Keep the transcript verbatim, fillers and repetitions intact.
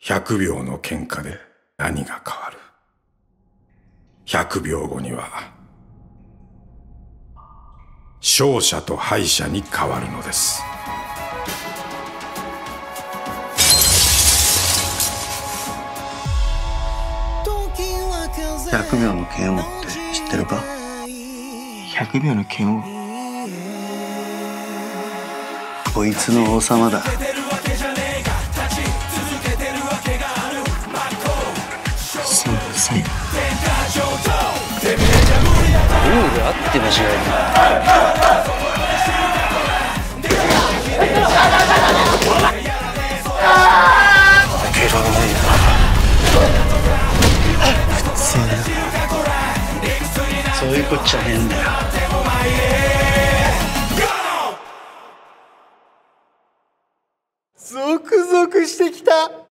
ひゃくびょうの喧嘩で何が変わる。ひゃくびょうごには勝者と敗者に変わるのです。ひゃくびょうの剣王って知ってるか？ひゃくびょうの剣王、こいつの王様だ。そうるさいな。ルールあって間違えない。敬老の前だ。そういうこっちゃ変だよ。ゾクゾクしてきた。